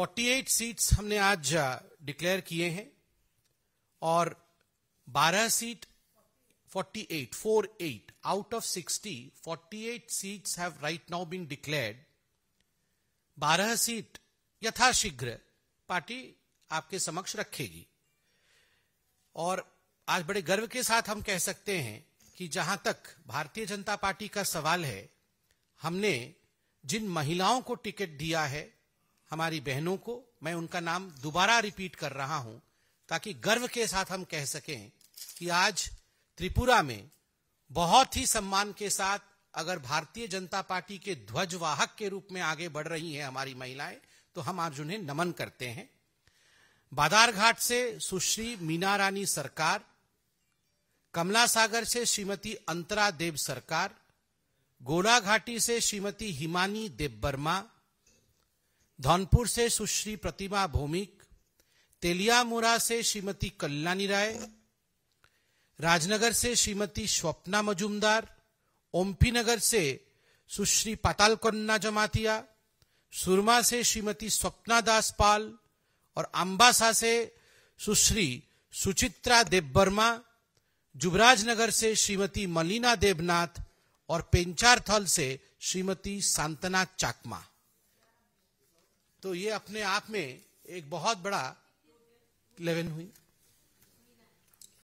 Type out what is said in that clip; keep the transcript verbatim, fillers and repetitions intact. अड़तालीस सीट्स हमने आज डिक्लेयर किए हैं और बारह सीट अड़तालीस, अड़तालीस out of sixty, forty-eight seats have right now been declared. बारह सीट यथाशीघ्र पार्टी आपके समक्ष रखेगी और आज बड़े गर्व के साथ हम कह सकते हैं कि जहां तक भारतीय जनता पार्टी का सवाल है, हमने जिन महिलाओं को टिकट दिया है, हमारी बहनों को, मैं उनका नाम दोबारा रिपीट कर रहा हूं ताकि गर्व के साथ हम कह सकें कि आज त्रिपुरा में बहुत ही सम्मान के साथ अगर भारतीय जनता पार्टी के ध्वजवाहक के रूप में आगे बढ़ रही हैं हमारी महिलाएं, तो हम आज उन्हें नमन करते हैं। बादारघाट से सुश्री मीना रानी सरकार, कमला सागर से श्रीमती अंतरा देव सरकार, गोलाघाटी से श्रीमती हिमानी देवबर्मा, धौनपुर से सुश्री प्रतिमा भौमिक, तेलियामुरा से श्रीमती कल्याणी राय, राजनगर से श्रीमती स्वप्ना मजुमदार, ओमपी नगर से सुश्री पातालकोन्ना जमातिया, सुरमा से श्रीमती स्वप्ना दासपाल और अंबासा से सुश्री सुचित्रा देवबर्मा, जुबराजनगर से श्रीमती मलीना देवनाथ और पेंचारथल से श्रीमती सांतना चाकमा। तो ये अपने आप में एक बहुत बड़ा इलेवन हुई।